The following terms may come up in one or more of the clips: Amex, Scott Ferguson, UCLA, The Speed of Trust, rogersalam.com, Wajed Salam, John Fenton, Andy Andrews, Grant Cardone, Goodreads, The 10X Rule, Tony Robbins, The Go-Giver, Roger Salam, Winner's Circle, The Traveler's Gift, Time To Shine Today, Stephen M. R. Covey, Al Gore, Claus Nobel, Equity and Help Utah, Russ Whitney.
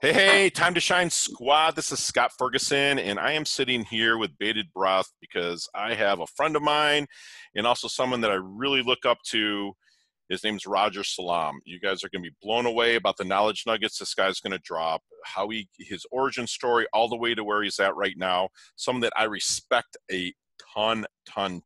Hey, Time to Shine Squad. This is Scott Ferguson, and I am sitting here with bated breath because I have a friend of mine and also someone that I really look up to. His name's Roger Salam. You guys are going to be blown away about the knowledge nuggets this guy's going to drop, how his origin story all the way to where he's at right now, someone that I respect a ton. And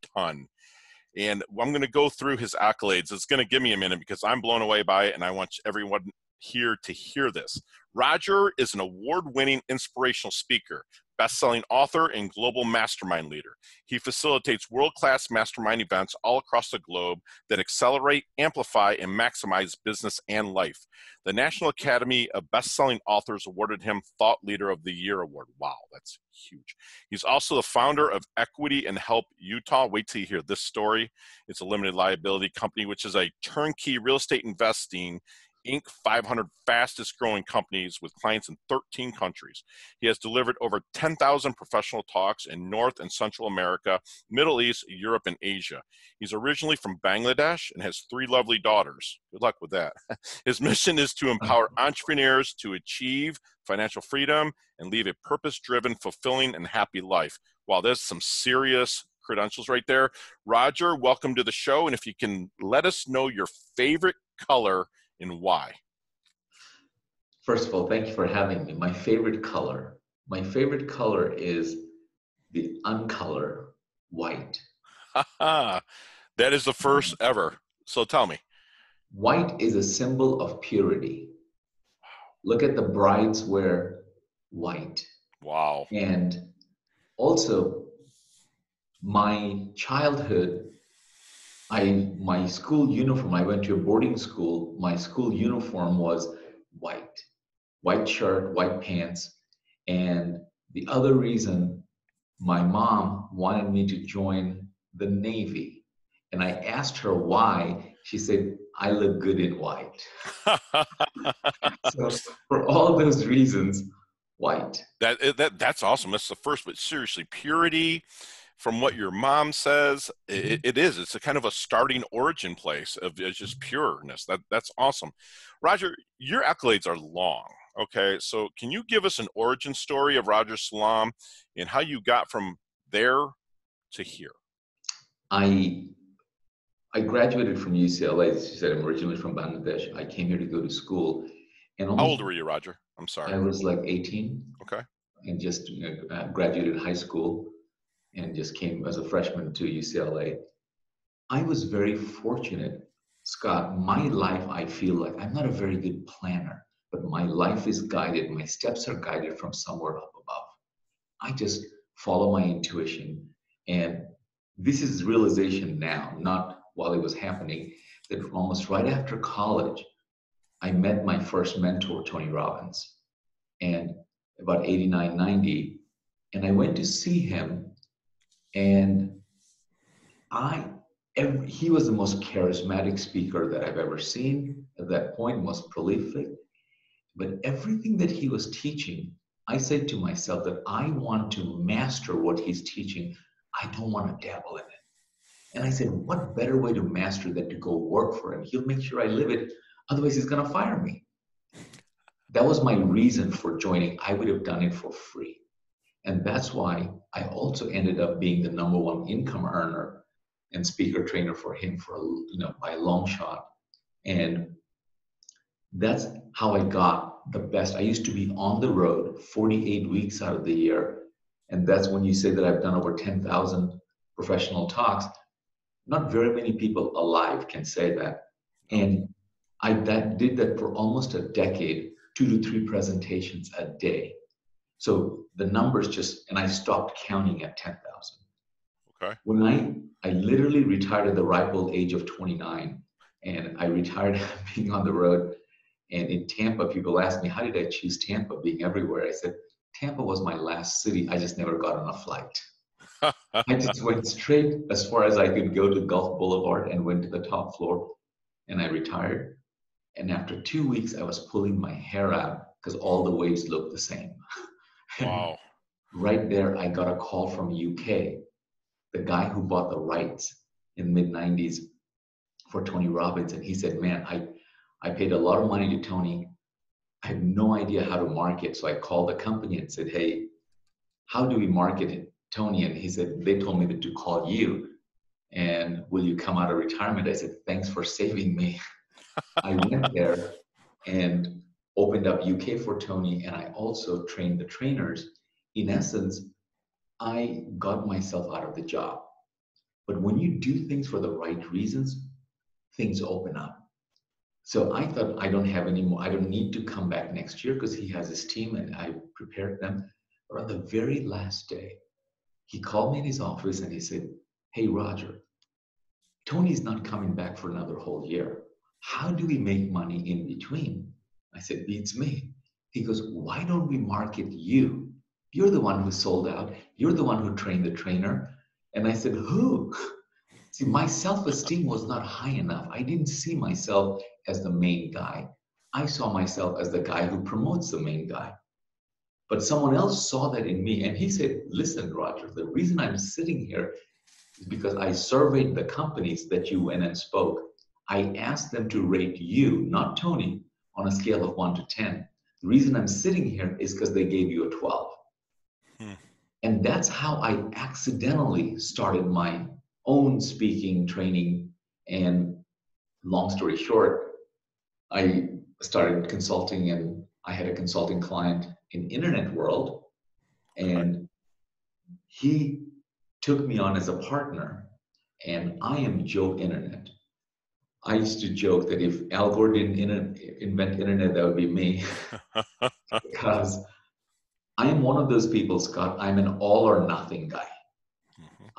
I'm going to go through his accolades. It's going to give me a minute because I'm blown away by it, and I want everyone here to hear this. Roger is an award-winning inspirational speaker, best-selling author, and global mastermind leader. He facilitates world-class mastermind events all across the globe that accelerate, amplify, and maximize business and life. The National Academy of Best-Selling Authors awarded him Thought Leader of the Year Award. Wow, that's huge. He's also the founder of Equity and Help Utah. Wait till you hear this story. It's a limited liability company, which is a turnkey real estate investing Inc. 500 fastest growing companies with clients in 13 countries. He has delivered over 10,000 professional talks in North and Central America, Middle East, Europe, and Asia. He's originally from Bangladesh and has 3 lovely daughters. Good luck with that. His mission is to empower entrepreneurs to achieve financial freedom and leave a purpose-driven, fulfilling, and happy life. Wow, there's some serious credentials right there. Roger, welcome to the show. And if you can let us know your favorite color and why. First of all, thank you for having me. My favorite color is the uncolor white. That is the first ever. So tell me. White is a symbol of purity. Look at the brides wear white. Wow. And also my childhood, my school uniform, I went to a boarding school, my school uniform was white. White shirt, white pants. And the other reason, my mom wanted me to join the Navy. And I asked her why. She said, I look good in white. So for all those reasons, white. That's awesome. That's the first, but seriously, purity. From what your mom says, it is. It's a kind of a starting origin place of just pureness. That's awesome. Roger, your accolades are long. Okay, so can you give us an origin story of Roger Salam and how you got from there to here? I graduated from UCLA. As you said, I'm originally from Bangladesh. I came here to go to school. And how old were you, Roger? I'm sorry. I was like 18. Okay. And just graduated high school. And just came as a freshman to UCLA. I was very fortunate, Scott. My life, I feel like I'm not a very good planner, but my life is guided. My steps are guided from somewhere up above. I just follow my intuition. And this is realization now, not while it was happening, that almost right after college, I met my first mentor, Tony Robbins, and about 89, 90. And I went to see him. And he was the most charismatic speaker that I've ever seen at that point, most prolific. But everything that he was teaching, I said to myself that I want to master what he's teaching. I don't want to dabble in it. And I said, what better way to master than to go work for him? He'll make sure I live it. Otherwise, he's going to fire me. That was my reason for joining. I would have done it for free. And that's why I also ended up being the #1 income earner and speaker trainer for him for, by a long shot. And that's how I got the best. I used to be on the road 48 weeks out of the year. And that's when you say that I've done over 10,000 professional talks. Not very many people alive can say that. And I did that for almost a decade, 2 to 3 presentations a day. So the numbers and I stopped counting at 10,000. Okay. When I literally retired at the ripe old age of 29, and I retired being on the road. And in Tampa, people ask me, how did I choose Tampa being everywhere? I said, Tampa was my last city. I just never got on a flight. I just went straight as far as I could go to Gulf Boulevard and went to the top floor, and I retired. And after 2 weeks, I was pulling my hair out because all the waves looked the same. Wow. Right there, I got a call from UK, the guy who bought the rights in mid-90s for Tony Robbins. And he said, man, I paid a lot of money to Tony. I have no idea how to market. So I called the company and said, hey, how do we market it, Tony? And he said, they told me that to call you. And will you come out of retirement? I said, thanks for saving me. I went there and opened up UK for Tony. And I also trained the trainers. In essence, I got myself out of the job. But when you do things for the right reasons, things open up. So I thought, I don't have any more. I don't need to come back next year because he has his team and I prepared them. But on the very last day, he called me in his office and he said, hey, Roger, Tony's not coming back for another whole year. How do we make money in between? I said, beats me. He goes, why don't we market you? You're the one who sold out. You're the one who trained the trainer. And I said, who? See, my self-esteem was not high enough. I didn't see myself as the main guy. I saw myself as the guy who promotes the main guy. But someone else saw that in me. And he said, listen, Roger, the reason I'm sitting here is because I surveyed the companies that you went and spoke. I asked them to rate you, not Tony, on a scale of 1 to 10. The reason I'm sitting here is because they gave you a 12. Hmm. And that's how I accidentally started my own speaking training. And long story short, I started consulting and I had a consulting client in internet world, and he took me on as a partner, and I am Joe Internet. I used to joke that if Al Gore didn't invent internet, that would be me. Because I'm one of those people, Scott, I'm an all or nothing guy.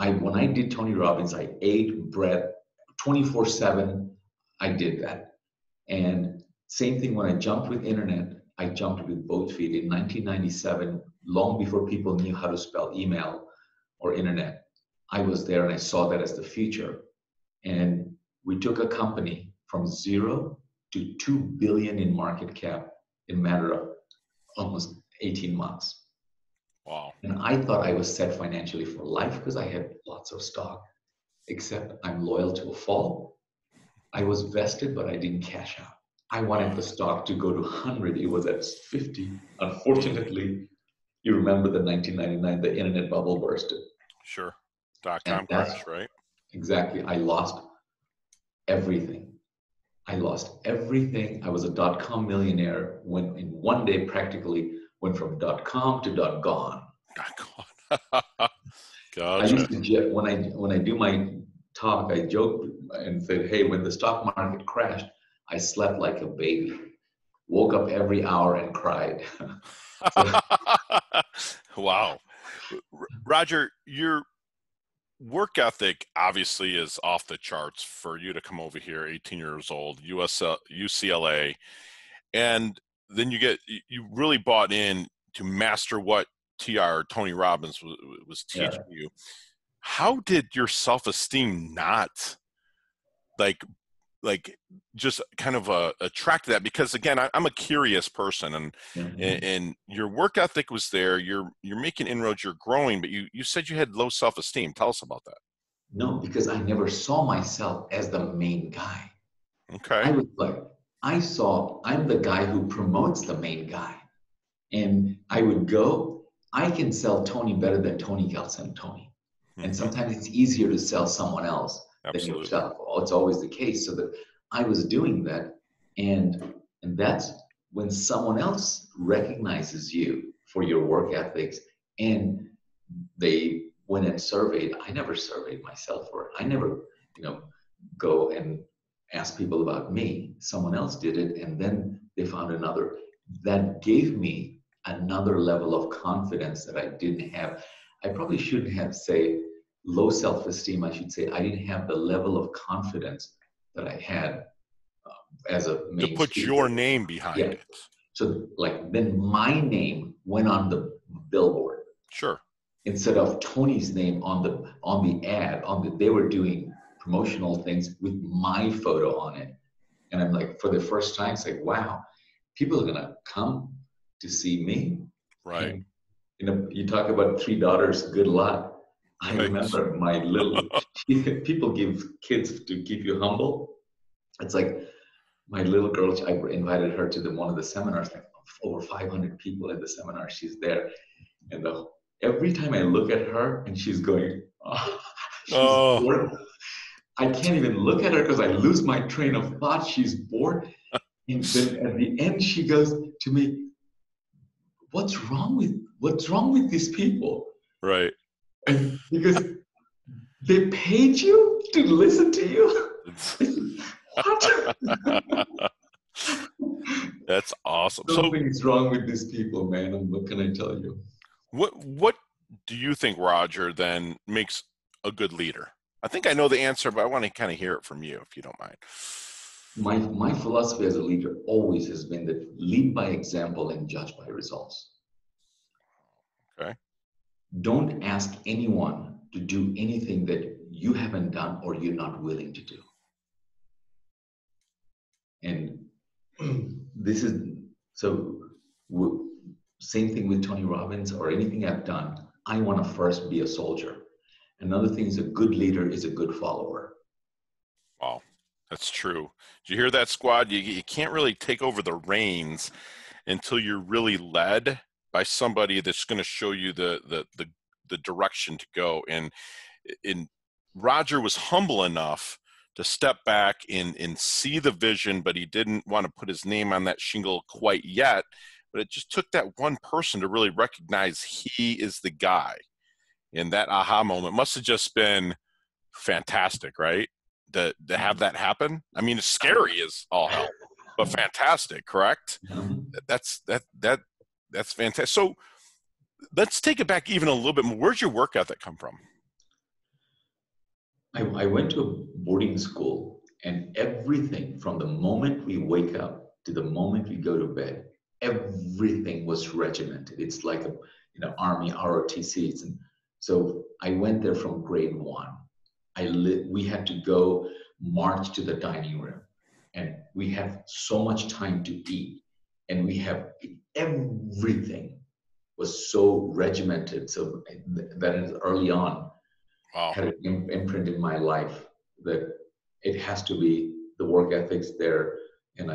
Mm-hmm. When I did Tony Robbins, I ate bread 24/7. I did that. And same thing when I jumped with internet, I jumped with both feet in 1997, long before people knew how to spell email or internet. I was there and I saw that as the future. And we took a company from 0 to $2 billion in market cap in a matter of almost 18 months. Wow. And I thought I was set financially for life because I had lots of stock, except I'm loyal to a fall. I was vested, but I didn't cash out. I wanted the stock to go to 100. It was at 50. Unfortunately, you remember the 1999, the internet bubble bursted. Sure. Dot-com crash, right? Exactly. I lost everything. I was a dot-com millionaire when in one day practically went from dot-com to dot-gone. Dot-gone. Gotcha. I used to, when I do my talk, I joked and said, hey, when the stock market crashed, I slept like a baby, woke up every hour and cried. Wow. Roger, your work ethic obviously is off the charts for you to come over here, 18 years old, UCLA. And then you really bought in to master what Tony Robbins was teaching you. How did your self-esteem not like just kind of attract that? Because again, I'm a curious person, and mm-hmm. and your work ethic was there, you're making inroads, you're growing, but you said you had low self-esteem. Tell us about that. No, because I never saw myself as the main guy. Okay. I was like, I'm the guy who promotes the main guy. And I would go, I can sell Tony better than Tony can sell Tony. Mm-hmm. And sometimes it's easier to sell someone else. Absolutely. Than yourself. It's always the case. So that I was doing that, and that's when someone else recognizes you for your work ethics, and they went and surveyed. I never surveyed myself, or I never, go and ask people about me. Someone else did it, and then they found another. That gave me another level of confidence that I didn't have. I probably shouldn't have said low self-esteem. I should say I didn't have the level of confidence that I had as a main to put speaker. Your name behind it. So then my name went on the billboard. Sure. Instead of Tony's name on the ad, they were doing promotional things with my photo on it. And I'm like, for the first time, it's like, wow, people are gonna come to see me. Right. And, you talk about $3, good luck. I remember my little, people give kids to keep you humble. It's like my little girl, I invited her to one of the seminars. Like, over 500 people at the seminar. She's there. And every time I look at her and she's going, oh, she's bored. I can't even look at her because I lose my train of thought. She's bored. And then at the end, she goes to me, what's wrong with these people? Right. And because they paid you to listen to you. What? That's awesome. Something's wrong with these people, man. And what can I tell you? What do you think, Roger, then makes a good leader? I think I know the answer, but I want to kind of hear it from you, if you don't mind. My philosophy as a leader always has been that lead by example and judge by results. Okay. Don't ask anyone to do anything that you haven't done or you're not willing to do. And this is, so same thing with Tony Robbins or anything I've done. I want to first be a soldier. Another thing is a good leader is a good follower. Wow, that's true. Did you hear that, squad? You can't really take over the reins until you're really led by somebody that's going to show you the direction to go. And Roger was humble enough to step back and see the vision, but he didn't want to put his name on that shingle quite yet. But it just took that one person to really recognize he is the guy. And that aha moment must have just been fantastic, right? To have that happen. I mean, it's scary as all hell, but fantastic, correct? That's fantastic. So let's take it back even a little bit more. Where's your work ethic come from? I went to a boarding school, and everything from the moment we wake up to the moment we go to bed, everything was regimented. It's like a Army ROTCs. And so I went there from grade one. We had to go march to the dining room, and we have so much time to eat, and we have everything was so regimented. So that is early on. Wow. Had an imprint in my life that it has to be the work ethics there, and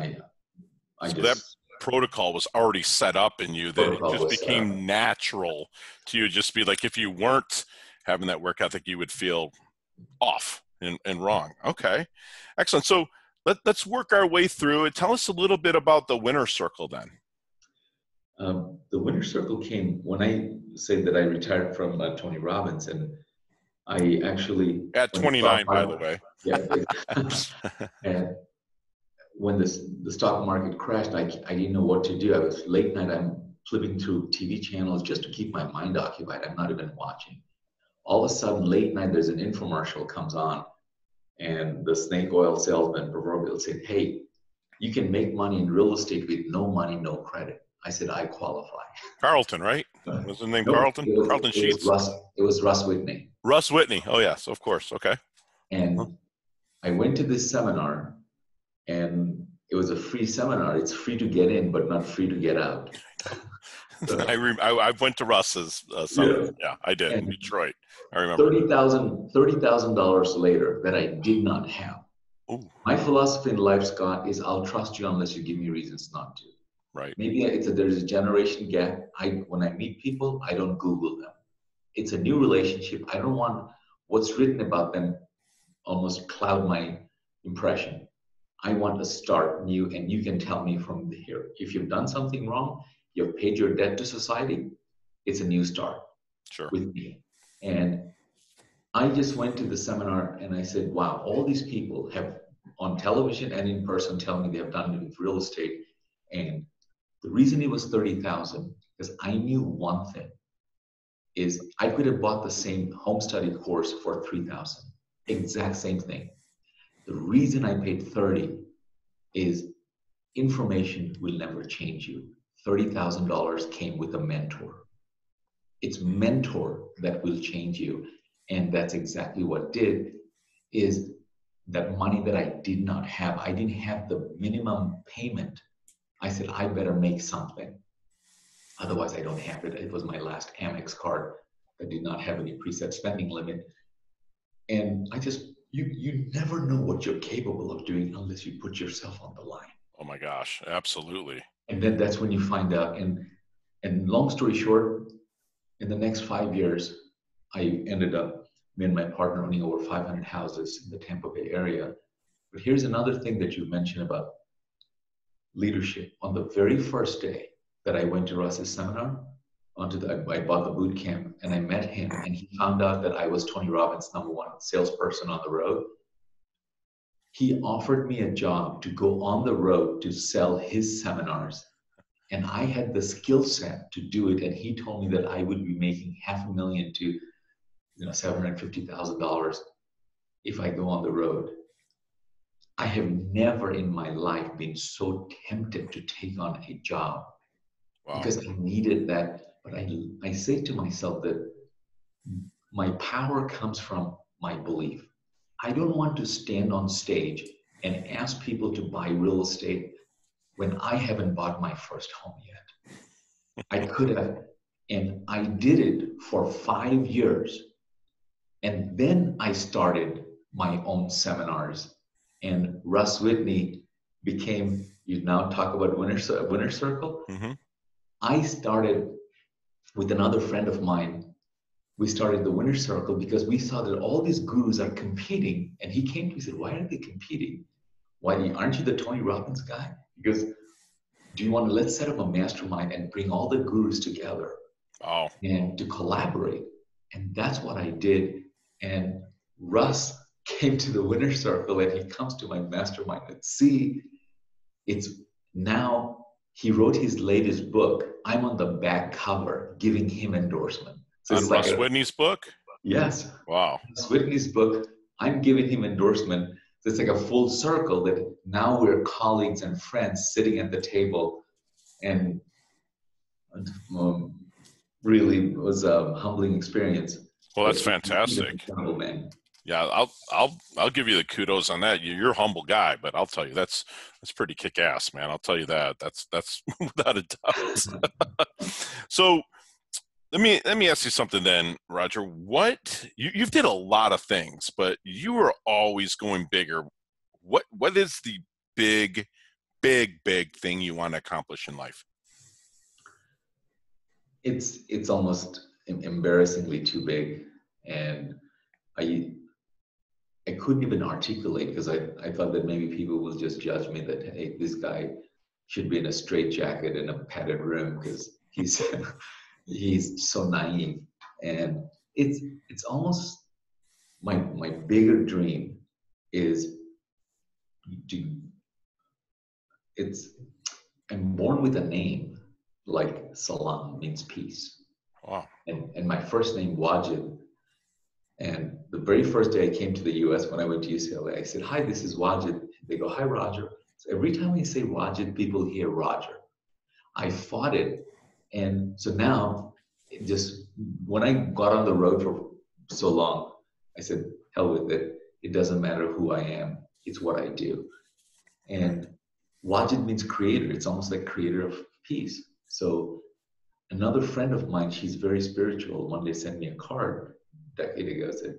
that protocol was already set up in you. That it just became natural to you. Just be like, if you weren't having that work ethic, you would feel off and wrong. Okay, excellent. So let's work our way through it. Tell us a little bit about the Winner's Circle then. The Winner's Circle came when I said that I retired from Tony Robbins, and I actually at 29, by the way. Yeah. And when the stock market crashed, I didn't know what to do. I was late night. I'm flipping through TV channels just to keep my mind occupied. I'm not even watching. All of a sudden, late night, there's an infomercial comes on, and the snake oil salesman proverbial said, "Hey, you can make money in real estate with no money, no credit." I said, "I qualify." Carlton, right? Was the name Carlton? Carlton Sheets. It was Russ Whitney. Russ Whitney. Oh yes, of course. Okay. And I went to this seminar, and it was a free seminar. It's free to get in, but not free to get out. So, I went to Russ's seminar. Yeah, I did in Detroit. I remember. $30,000 later that I did not have. Ooh. My philosophy in life, Scott, is I'll trust you unless you give me reasons not to. Right. Maybe there's a generation gap. When I meet people, I don't Google them. It's a new relationship. I don't want what's written about them almost cloud my impression. I want to start new, and you can tell me from here. If you've done something wrong, you've paid your debt to society, it's a new start with me. And I just went to the seminar, and I said, wow, all these people have on television and in person tell me they have done it with real estate. And the reason it was $30,000 is I knew one thing is I could have bought the same home study course for $3,000, exact same thing. The reason I paid $30,000 is information will never change you. $30,000 came with a mentor. It's mentor that will change you. And that's exactly what did is that money that I did not have. I didn't have the minimum payment. I said, I better make something. Otherwise, I don't have it. It was my last Amex card that did not have any preset spending limit. And I just, you never know what you're capable of doing unless you put yourself on the line. Oh my gosh, absolutely. And then that's when you find out. And long story short, in the next 5 years, I ended up, me and my partner, owning over 500 houses in the Tampa Bay area. But here's another thing that you mentioned about leadership. On the very first day that I went to Russ's seminar, I bought the boot camp, and I met him, and he found out that I was Tony Robbins' #1 salesperson on the road. He offered me a job to go on the road to sell his seminars, and I had the skill set to do it. And he told me that I would be making $500,000 to $750,000 if I go on the road. I have never in my life been so tempted to take on a job. Wow. Because I needed that. But I say to myself that my power comes from my belief. I don't want to stand on stage and ask people to buy real estate when I haven't bought my first home yet. I could have, and I did it for 5 years. And then I started my own seminars, and Russ Whitney became, you now talk about Winner's Circle. Mm-hmm. I started with another friend of mine. We started the Winner's Circle because we saw that all these gurus are competing. And he came to me and said, why are they competing? Aren't you the Tony Robbins guy? He goes, do you want to, let's set up a mastermind and bring all the gurus together. Oh. And to collaborate. And that's what I did. And Russ came to the Winner's Circle, and he comes to my mastermind. And see, it's now... He wrote his latest book. I'm on the back cover giving him endorsement. So on Russ Whitney's book? Yes. Wow. Russ Whitney's book. I'm giving him endorsement. So it's like a full circle that now we're colleagues and friends sitting at the table. And really was a humbling experience. Well, that's fantastic. Yeah, I'll give you the kudos on that. You're a humble guy, but I'll tell you that's pretty kick-ass, man. I'll tell you that. That's without a doubt. So let me ask you something then, Roger. What you've did a lot of things, but you were always going bigger. What is the big thing you want to accomplish in life? It's almost embarrassingly too big, and I couldn't even articulate, because I thought that maybe people will just judge me that, hey, this guy should be in a straitjacket and a padded room because he's he's so naive. And it's almost my bigger dream is I'm born with a name like Salam, means peace. Wow. And my first name, Wajed. And the very first day I came to the U.S. when I went to UCLA, I said, hi, this is Wajed. They go, hi, Roger. So every time I say Wajed, people hear Roger. I fought it. And so now, when I got on the road for so long, I said, hell with it. It doesn't matter who I am. It's what I do. And Wajed means creator. It's almost like creator of peace. So another friend of mine, she's very spiritual, one day sent me a card. Decade ago, said,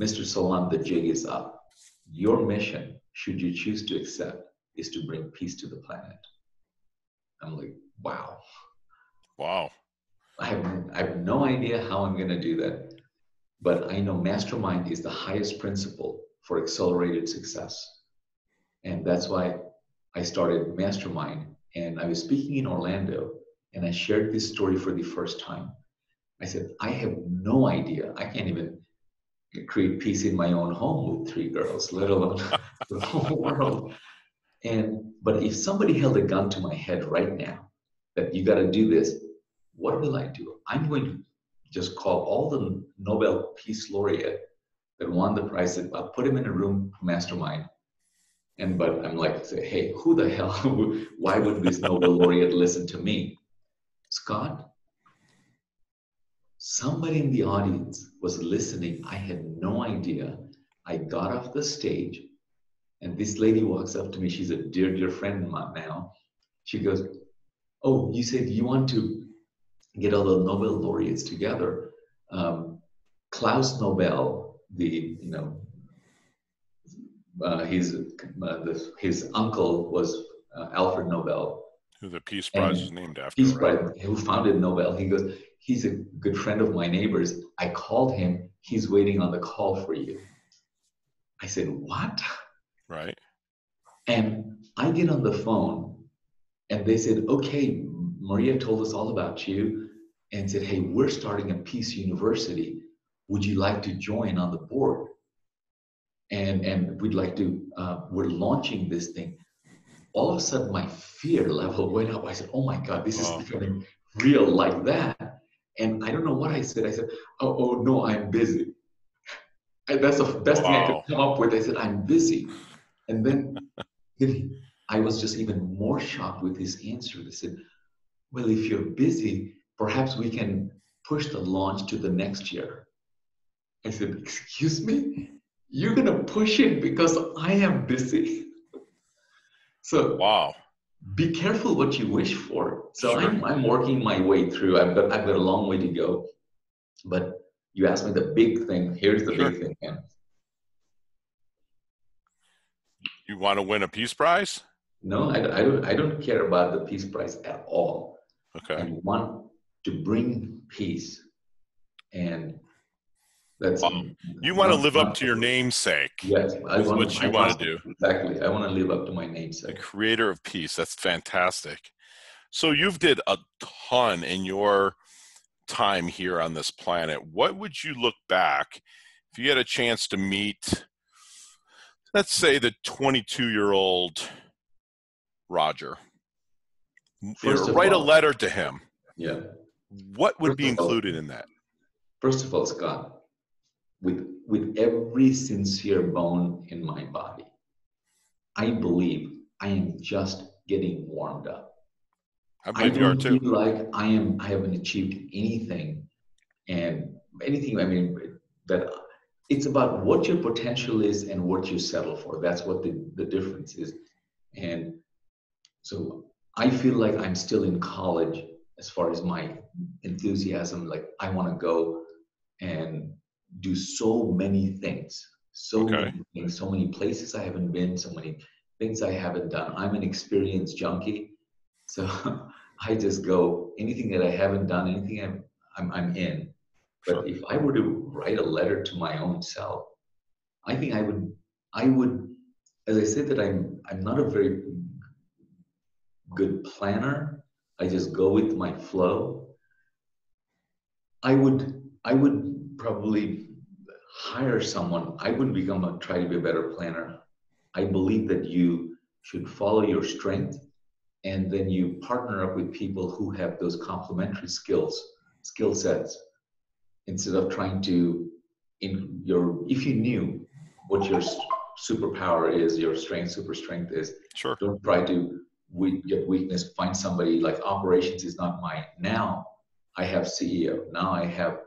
Mr. Salam, the jig is up. Your mission, should you choose to accept, is to bring peace to the planet. I'm like, wow. Wow. I have no idea how I'm going to do that. But I know mastermind is the highest principle for accelerated success. And that's why I started mastermind. And I was speaking in Orlando, and I shared this story for the first time. I said, I have no idea. I can't even create peace in my own home with 3 girls, let alone the whole world. But if somebody held a gun to my head right now, that you got to do this, what will I do? I'm going to just call all the Nobel Peace Laureate that won the prize. I'll put him in a room, mastermind. But I'm like, say, hey, who the hell? Why would this Nobel Laureate listen to me? Scott? Somebody in the audience was listening. I had no idea. I got off the stage, and this lady walks up to me. She's a dear, dear friend now. She goes, oh, you said you want to get all the Nobel laureates together. Claus Nobel, his uncle was Alfred Nobel. who the Peace Prize is named after. Peace Prize, who founded Nobel. He goes, he's a good friend of my neighbor's. I called him. He's waiting on the call for you. I said, what? Right. And I get on the phone and they said, okay, Maria told us all about you and said, hey, we're starting a Peace University. Would you like to join on the board? And we'd like to, we're launching this thing. All of a sudden, my fear level went up. I said, oh my God, this is becoming real like that. And I don't know what I said. I said, oh no, I'm busy. And that's the best thing I could come up with. I said, I'm busy. And then I was just even more shocked with his answer. They said, well, if you're busy, perhaps we can push the launch to the next year. I said, excuse me? You're going to push it because I am busy. So be careful what you wish for. So I'm working my way through. I've got a long way to go. But you asked me the big thing. Here's the big thing, man. You want to win a Peace Prize? No, I don't care about the Peace Prize at all. Okay. I want to bring peace. And that's you want to live up to your namesake. Yes, that's what you want to do. Exactly. I want to live up to my namesake. The creator of peace. That's fantastic. So you've did a ton in your time here on this planet. What would you look back if you had a chance to meet, let's say, the 22-year-old Roger? Write a letter to him. Yeah. What would be included in that? First of all, Scott, with every sincere bone in my body, I believe I am just getting warmed up. I don't feel like I haven't achieved anything, and anything, I mean, that it's about what your potential is and what you settle for. That's what the difference is. And so I feel like I'm still in college as far as my enthusiasm, like I want to go and do so many things, many things, so many places I haven't been, so many things I haven't done. I'm an experience junkie. So I just go, anything that I haven't done, anything I'm in. But if I were to write a letter to my own self, I think I would, as I said that I'm not a very good planner. I just go with my flow. I would probably hire someone. I wouldn't try to be a better planner. I believe that you should follow your strength and then you partner up with people who have those complementary skill sets, instead of trying to, if you knew what your superpower is, your super strength is, don't try to get weakness, find somebody like operations is not mine. Now I have CEO, now I have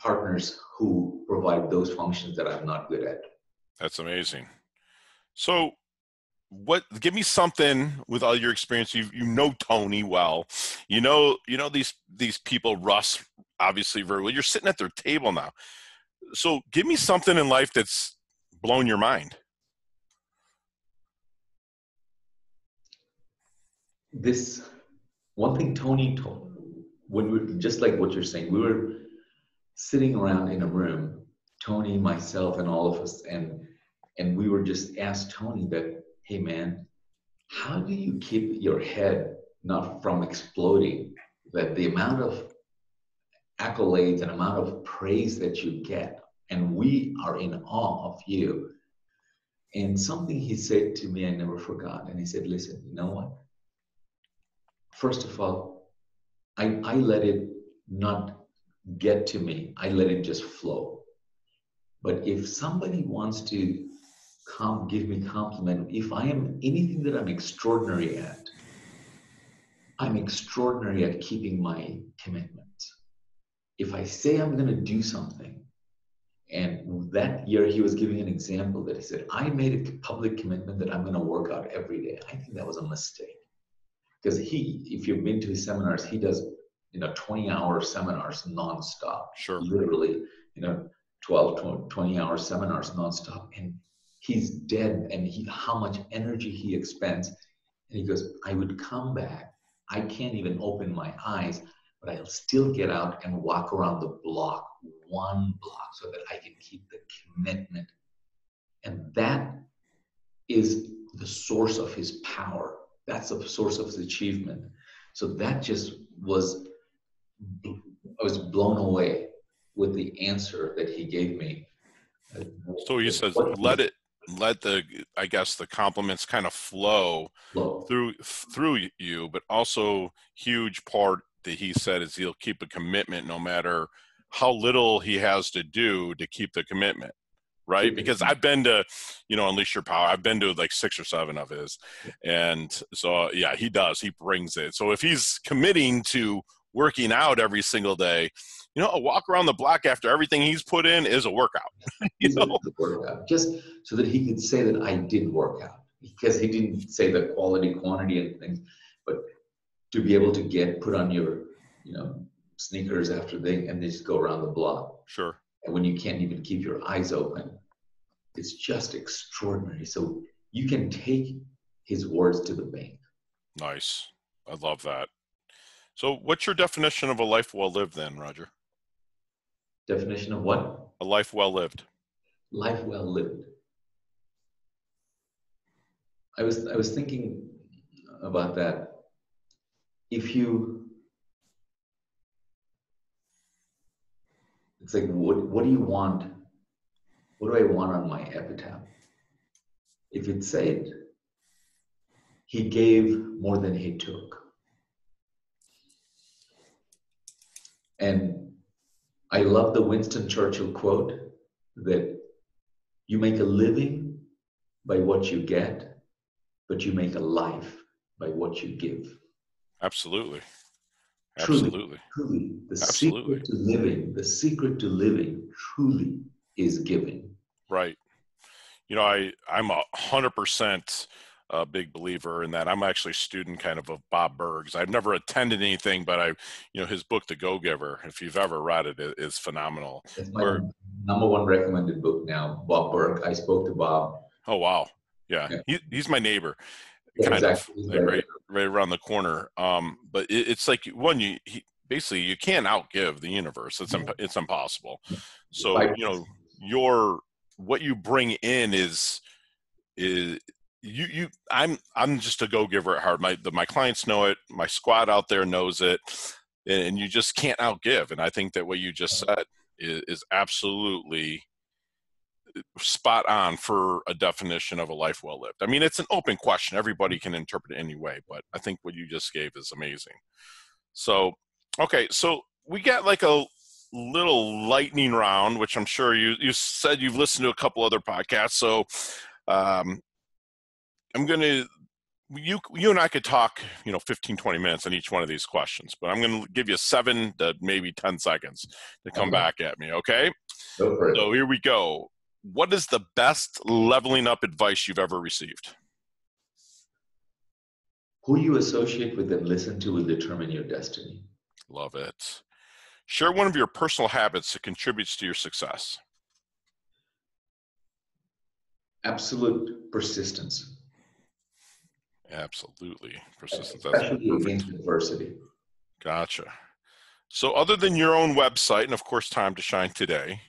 partners who provide those functions that I'm not good at. That's amazing. So give me something with all your experience. You know Tony well, you know these people, Russ, obviously very well. You're sitting at their table now. So give me something in life that's blown your mind. This one thing Tony told, when we just like what you're saying, we were sitting around in a room, Tony, myself, and all of us, and we were just asked Tony that, hey man, how do you keep your head not from exploding? That the amount of accolades and amount of praise that you get, and we are in awe of you. And something he said to me I never forgot, and he said, listen, you know what? First of all, I let it not get to me. I let it just flow. But if somebody wants to give me compliment, if I am anything that I'm extraordinary at, I'm extraordinary at keeping my commitments. If I say I'm going to do something, and that year he was giving an example that he said, I made a public commitment that I'm going to work out every day. I think that was a mistake. Because if you've been to his seminars, he does, 20-hour seminars nonstop. Literally, 20-hour seminars nonstop. And he's dead, and how much energy he expends. And he goes, I would come back. I can't even open my eyes, but I'll still get out and walk around the block, one block, so that I can keep the commitment. And that is the source of his power. That's the source of his achievement. So that just was, I was blown away with the answer that he gave me. So he says, let the, I guess, the compliments kind of flow. through you, but also huge part that he said is he'll keep a commitment no matter how little he has to do to keep the commitment. Right. Because I've been to, you know, Unleash Your Power. I've been to like 6 or 7 of his. And so, yeah, he does. He brings it. So if he's committing to working out every single day, you know, a walk around the block after everything he's put in is a workout. You know? A workout. Just so that he could say that I did work out, because he didn't say the quality, quantity and things, but to be able to get put on your, you know, sneakers after they, and they just go around the block. Sure. And when you can't even keep your eyes open, it's just extraordinary. So you can take his words to the bank. Nice. I love that. So what's your definition of a life well lived then, Roger? Definition of what? A life well lived. Life well lived. I was thinking about that. If you, it's like, what do you want? What do I want on my epitaph? If it said, he gave more than he took. And I love the Winston Churchill quote that you make a living by what you get, but you make a life by what you give. Absolutely. Absolutely. Truly, the secret to living, truly is giving. Right. You know, I'm 100% a big believer in that. I'm actually a student kind of Bob Berg's. I've never attended anything, but I, you know, his book, The Go-Giver, if you've ever read it, is phenomenal. It's my number one recommended book now, Bob Berg. I spoke to Bob. Oh, wow. Yeah. He's my neighbor. Kind of right around the corner. But it's like basically you can't outgive the universe. It's impossible. So, you know, what you bring in is you I'm just a go-giver at heart. My clients know it. My squad out there knows it, and you just can't outgive. And I think that what you just said is absolutely spot on for a definition of a life well lived. I mean, it's an open question. Everybody can interpret it any way, but I think what you just gave is amazing. So, okay. So we got like a little lightning round, which I'm sure you said you've listened to a couple other podcasts. So, you and I could talk, you know, 15, 20 minutes on each one of these questions, but I'm going to give you 7 to maybe 10 seconds to come back at me. Okay. So here we go. What is the best leveling up advice you've ever received? Who you associate with and listen to will determine your destiny. Love it. Share one of your personal habits that contributes to your success. Absolute persistence. Absolutely. Persistence. Especially against adversity. Gotcha. So other than your own website and, of course, Time to Shine Today,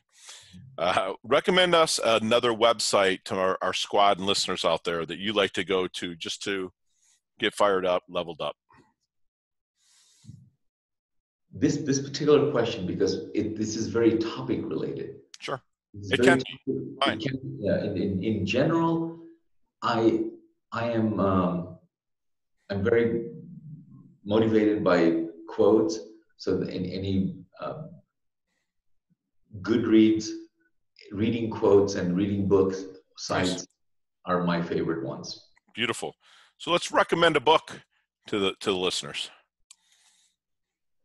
recommend us another website to our squad and listeners out there that you like to go to just to get fired up, leveled up. This particular question, because this is very topic related. Sure. It can be. Fine. It can, yeah, in general, I am I'm very motivated by quotes. So in any Goodreads, reading quotes and reading books sites are my favorite ones. Beautiful. So let's recommend a book to the listeners.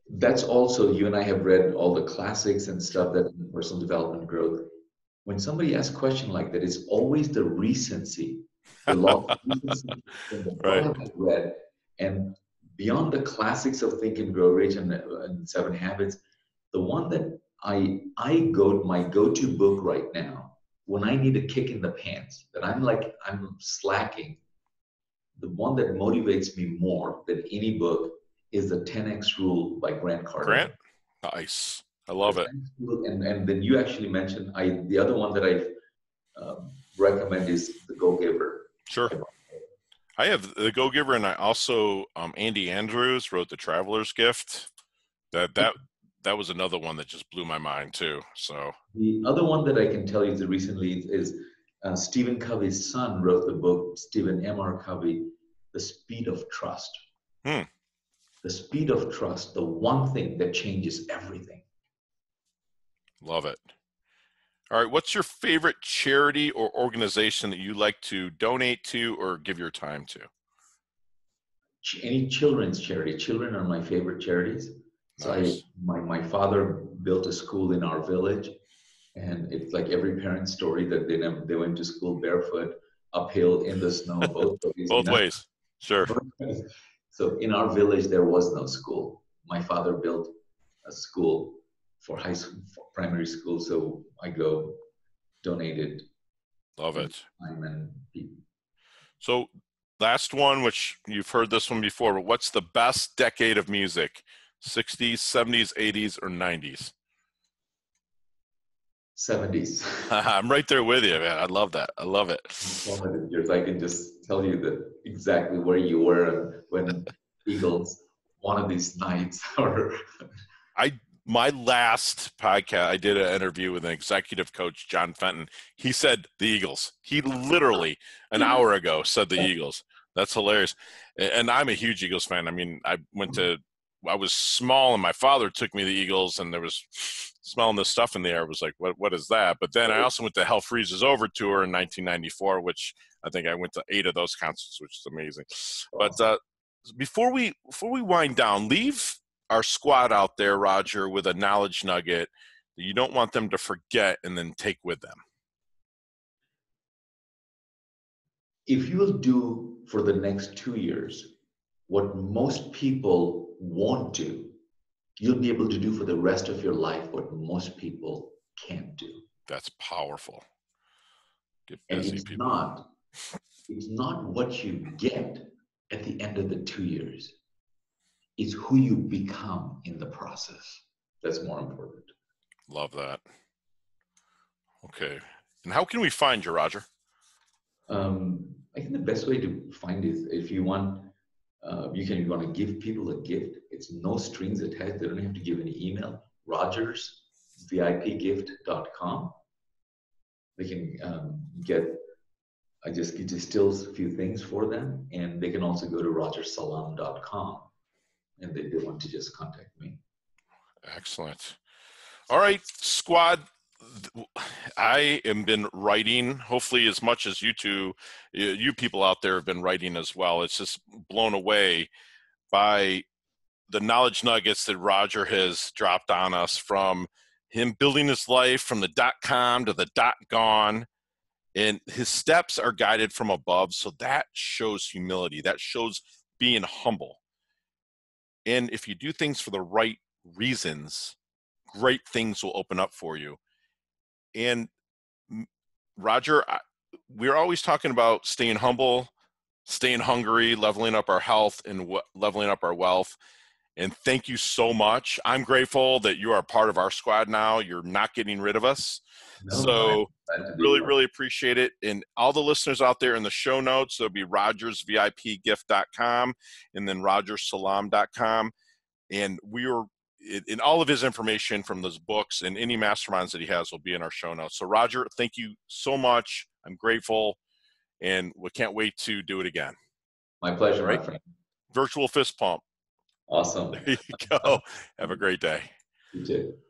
That's also, you and I have read all the classics and stuff that personal development growth. When somebody asks a question like that, it's always the recency. The law of recency and the book I've read. And beyond the classics of Think and Grow Rich and 7 Habits, the one that my go-to book right now, when I need a kick in the pants, that I'm slacking, the one that motivates me more than any book is The 10X Rule by Grant Cardone. Grant? Nice. I love it. And then you actually mentioned, the other one that I recommend is The Go-Giver. Sure. I have The Go-Giver, and I also, Andy Andrews wrote The Traveler's Gift. That was another one that just blew my mind too. So the other one that I can tell you that recently is Stephen Covey's son wrote the book, Stephen M. R. Covey, The Speed of Trust. The Speed of Trust, the one thing that changes everything. Love it. All right. What's your favorite charity or organization that you like to donate to or give your time to? Any children's charity. Children are my favorite charities. Nice. So my father built a school in our village, and it's like every parent's story that they went to school barefoot, uphill, in the snow, both ways. Sure. So in our village, there was no school. My father built a school for high school, for primary school. So I go donated. Love it. So last one, which you've heard this one before, but what's the best decade of music? 60s, 70s, 80s, or 90s? 70s. I'm right there with you, man. I love that. I love it. I can just tell you that exactly where you were when Eagles, one of these nights. My last podcast, I did an interview with an executive coach, John Fenton. He said the Eagles. He literally an hour ago said the Eagles. That's hilarious. And I'm a huge Eagles fan. I mean, I was small and my father took me to the Eagles, and there was smelling this stuff in the air. I was like, what is that? But then I also went to Hell Freezes Over tour in 1994, which I think I went to 8 of those concerts, which is amazing. But before we wind down, leave our squad out there, Roger, with a knowledge nugget that you don't want them to forget and then take with them. If you will do for the next 2 years what most people won't do, you'll be able to do for the rest of your life what most people can't do. That's powerful. Get busy, and it's not what you get at the end of the 2 years. It's who you become in the process. That's more important. Love that. Okay. And how can we find you, Roger? I think the best way to find is if you want, you want to give people a gift. It's no strings attached. They don't have to give any email. RogersVIPgift.com. They can I just distills a few things for them. And they can also go to rogersalam.com. And they want to just contact me. Excellent. All right, squad. I have been writing, hopefully as much as you people out there have been writing as well. It's just blown away by the knowledge nuggets that Roger has dropped on us, from him building his life from the .com to the .gone. And his steps are guided from above. So that shows humility. That shows being humble. And if you do things for the right reasons, great things will open up for you. And Roger, we're always talking about staying humble, staying hungry, leveling up our health, and leveling up our wealth. And thank you so much. I'm grateful that you are part of our squad now. You're not getting rid of us. No, so really, really appreciate it. And all the listeners out there, in the show notes, there'll be rogersvipgift.com and then rogersalam.com. And in all of his information from those books and any masterminds that he has will be in our show notes. So Roger, thank you so much. I'm grateful, and we can't wait to do it again. My pleasure, right? My friend. Virtual fist pump. Awesome. There you go. Have a great day. You too.